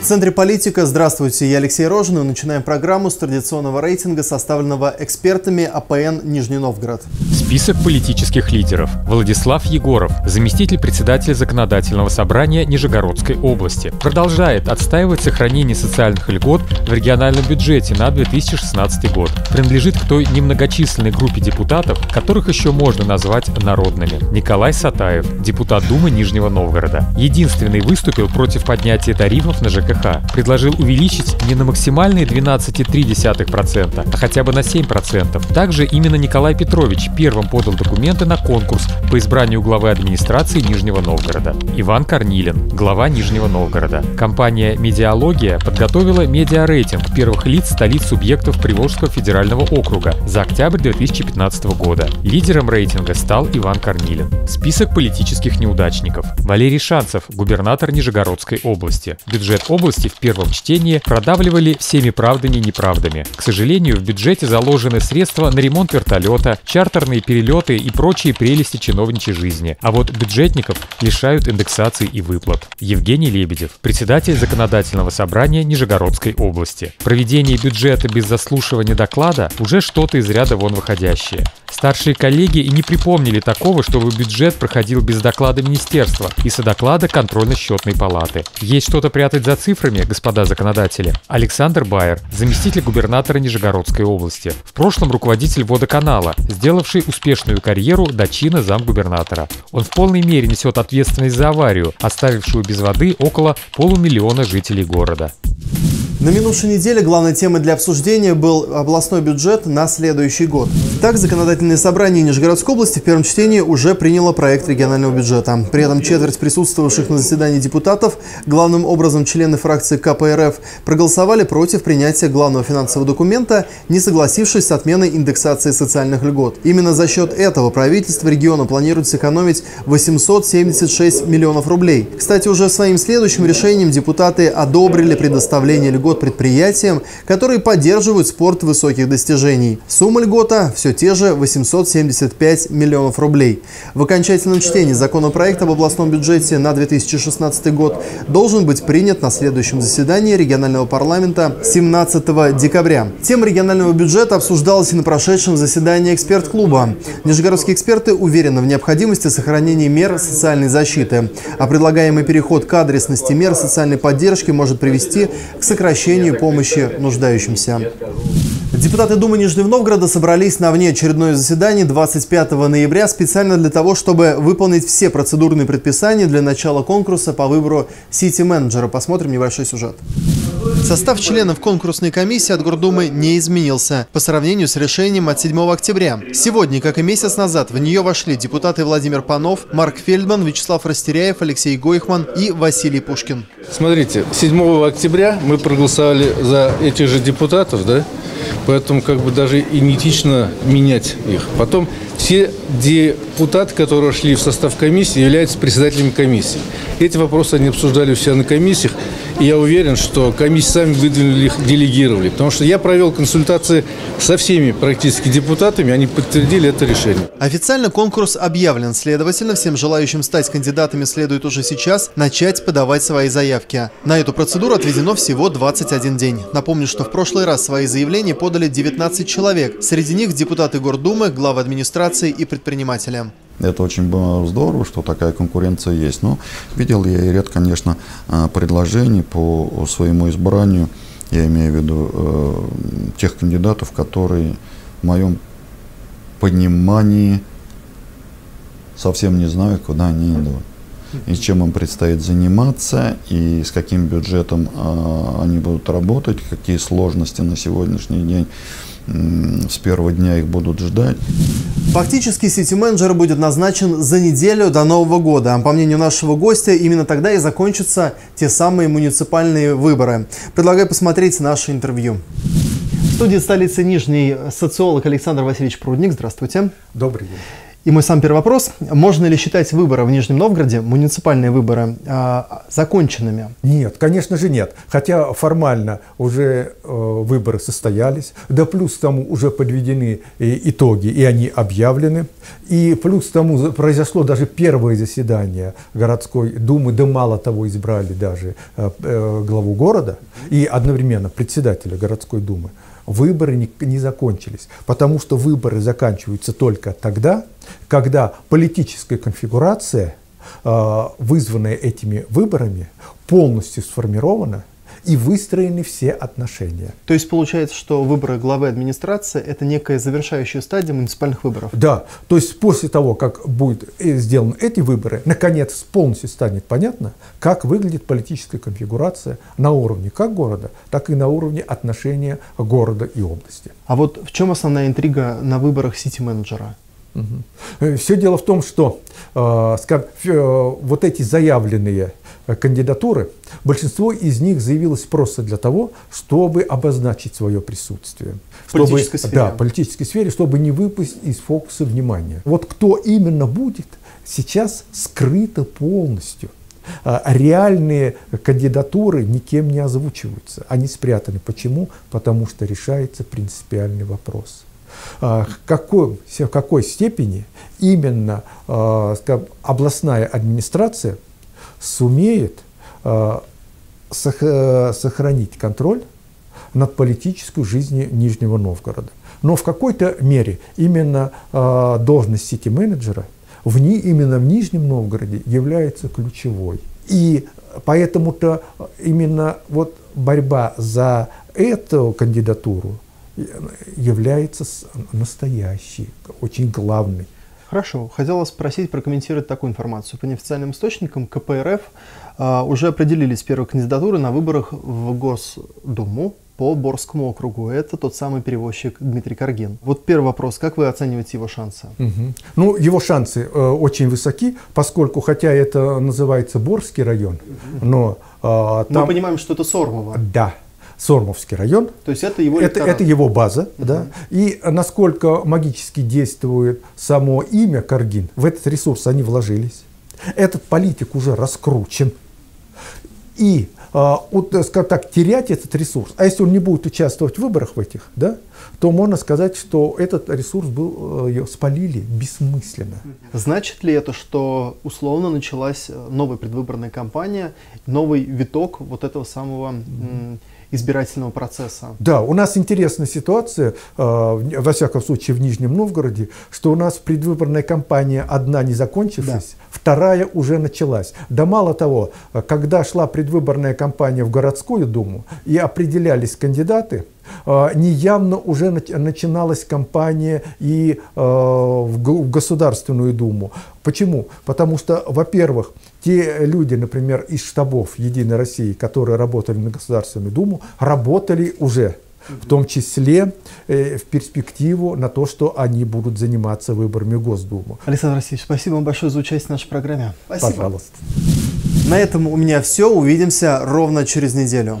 В Центре политика. Здравствуйте, я Алексей Рожин, и начинаем программу с традиционного рейтинга, составленного экспертами АПН Нижний Новгород. Список политических лидеров. Владислав Егоров, заместитель председателя законодательного собрания Нижегородской области, продолжает отстаивать сохранение социальных льгот в региональном бюджете на 2016 год. Принадлежит к той немногочисленной группе депутатов, которых еще можно назвать народными. Николай Сатаев, депутат Думы Нижнего Новгорода. Единственный выступил против поднятия тарифов на ЖКХ. Предложил увеличить не на максимальные 12,3%, а хотя бы на 7%. Также именно Николай Петрович первым подал документы на конкурс по избранию главы администрации Нижнего Новгорода. Иван Корнилин, глава Нижнего Новгорода. Компания «Медиалогия» подготовила медиарейтинг первых лиц столиц субъектов Приволжского федерального округа за октябрь 2015 года. Лидером рейтинга стал Иван Корнилин. Список политических неудачников. Валерий Шанцев, губернатор Нижегородской области. Бюджет области в первом чтении продавливали всеми правдами и неправдами. К сожалению, в бюджете заложены средства на ремонт вертолета, чартерные перелеты и прочие прелести чиновничьей жизни. А вот бюджетников лишают индексации и выплат. Евгений Лебедев, председатель законодательного собрания Нижегородской области. Проведение бюджета без заслушивания доклада уже что-то из ряда вон выходящее. Старшие коллеги и не припомнили такого, чтобы бюджет проходил без доклада министерства и содоклада контрольно-счетной палаты. Есть что-то прятать за цифрами, господа законодатели? Александр Байер, заместитель губернатора Нижегородской области. В прошлом руководитель водоканала, сделавший успешную карьеру до чина замгубернатора. Он в полной мере несет ответственность за аварию, оставившую без воды около полумиллиона жителей города. На минувшей неделе главной темой для обсуждения был областной бюджет на следующий год. Так, законодательное собрание Нижегородской области в первом чтении уже приняло проект регионального бюджета. При этом четверть присутствовавших на заседании депутатов, главным образом члены фракции КПРФ, проголосовали против принятия главного финансового документа, не согласившись с отменой индексации социальных льгот. Именно за счет этого правительство региона планирует сэкономить 876 миллионов рублей. Кстати, уже своим следующим решением депутаты одобрили предоставление льгот предприятиям, которые поддерживают спорт высоких достижений. Сумма льгота все те же 875 миллионов рублей. В окончательном чтении законопроект об областном бюджете на 2016 год должен быть принят на следующем заседании регионального парламента 17 декабря. Тема регионального бюджета обсуждалась и на прошедшем заседании эксперт-клуба. Нижегородские эксперты уверены в необходимости сохранения мер социальной защиты, а предлагаемый переход к адресности мер социальной поддержки может привести к сокращению помощи нуждающимся. Депутаты Думы Нижнего Новгорода собрались на внеочередное заседание 25 ноября специально для того, чтобы выполнить все процедурные предписания для начала конкурса по выбору сити-менеджера. Посмотрим небольшой сюжет. Состав членов конкурсной комиссии от Гордумы не изменился по сравнению с решением от 7 октября. Сегодня, как и месяц назад, в нее вошли депутаты Владимир Панов, Марк Фельдман, Вячеслав Растеряев, Алексей Гойхман и Василий Пушкин. Смотрите, 7 октября мы проголосовали за этих же депутатов, да? Поэтому как бы даже и неэтично менять их. Потом все депутаты, которые шли в состав комиссии, являются председателями комиссии. Эти вопросы они обсуждали у себя на комиссиях. И я уверен, что комиссии сами выдвинули их, делегировали. Потому что я провел консультации со всеми практически депутатами, они подтвердили это решение. Официально конкурс объявлен. Следовательно, всем желающим стать кандидатами следует уже сейчас начать подавать свои заявки. На эту процедуру отведено всего 21 день. Напомню, что в прошлый раз свои заявления подали 19 человек. Среди них депутаты Гордумы, главы администрации и предприниматели. Это очень было здорово, что такая конкуренция есть. Но видел я и ряд, конечно, предложений по своему избранию. Я имею в виду тех кандидатов, которые в моем понимании совсем не знают, куда они идут. И чем им предстоит заниматься, и с каким бюджетом они будут работать, какие сложности на сегодняшний день с первого дня их будут ждать. Фактически сити-менеджер будет назначен за неделю до Нового года. По мнению нашего гостя, именно тогда и закончатся те самые муниципальные выборы. Предлагаю посмотреть наше интервью. В студии столицы Нижней социолог Александр Васильевич Прудник. Здравствуйте. Добрый день. И мой сам первый вопрос. Можно ли считать выборы в Нижнем Новгороде, муниципальные выборы, законченными? Нет, конечно же нет. Хотя формально уже выборы состоялись. Да плюс к тому уже подведены итоги, и они объявлены. И плюс к тому произошло даже первое заседание городской думы. Да мало того, избрали даже главу города и одновременно председателя городской думы. Выборы не закончились, потому что выборы заканчиваются только тогда, когда политическая конфигурация, вызванная этими выборами, полностью сформирована и выстроены все отношения. То есть получается, что выборы главы администрации – это некая завершающая стадия муниципальных выборов? Да, то есть после того, как будут сделаны эти выборы, наконец полностью станет понятно, как выглядит политическая конфигурация на уровне как города, так и на уровне отношения города и области. А вот в чем основная интрига на выборах сити-менеджера? Угу. Все дело в том, что вот эти заявленные кандидатуры, большинство из них заявилось просто для того, чтобы обозначить свое присутствие. В политической сфере, чтобы не выпасть из фокуса внимания. Вот кто именно будет, сейчас скрыто полностью. Реальные кандидатуры никем не озвучиваются. Они спрятаны. Почему? Потому что решается принципиальный вопрос. В какой степени именно областная администрация сумеет сохранить контроль над политической жизнью Нижнего Новгорода. Но в какой-то мере именно должность сити-менеджера именно в Нижнем Новгороде является ключевой. И поэтому-то именно вот борьба за эту кандидатуру является настоящей, очень главной. Хорошо. Хотела спросить, прокомментировать такую информацию. По неофициальным источникам КПРФ уже определились первые кандидатуры на выборах в Госдуму по Борскому округу. Это тот самый перевозчик Дмитрий Каргин. Вот первый вопрос. Как вы оцениваете его шансы? Угу. Ну, его шансы очень высоки, поскольку, хотя это называется Борский район, но там... Мы понимаем, что это Сормово. Да. Сормовский район. То есть это его, база. Да? И насколько магически действует само имя Каргин, в этот ресурс они вложились. Этот политик уже раскручен. И терять этот ресурс, а если он не будет участвовать в выборах в этих, да, то можно сказать, что этот ресурс спалили бессмысленно. Значит ли это, что условно началась новая предвыборная кампания, новый виток вот этого самого... избирательного процесса? Да, у нас интересная ситуация, во всяком случае в Нижнем Новгороде, что у нас предвыборная кампания одна не закончившись, да. Вторая уже началась. Да мало того, когда шла предвыборная кампания в городскую думу и определялись кандидаты, неявно уже начиналась кампания и в Государственную Думу. Почему? Потому что, во-первых, те люди, например, из штабов «Единой России», которые работали на Государственную Думу, работали уже, в том числе в перспективу на то, что они будут заниматься выборами в Госдуму. Александр Васильевич, спасибо вам большое за участие в нашей программе. Спасибо. Пожалуйста. На этом у меня все. Увидимся ровно через неделю.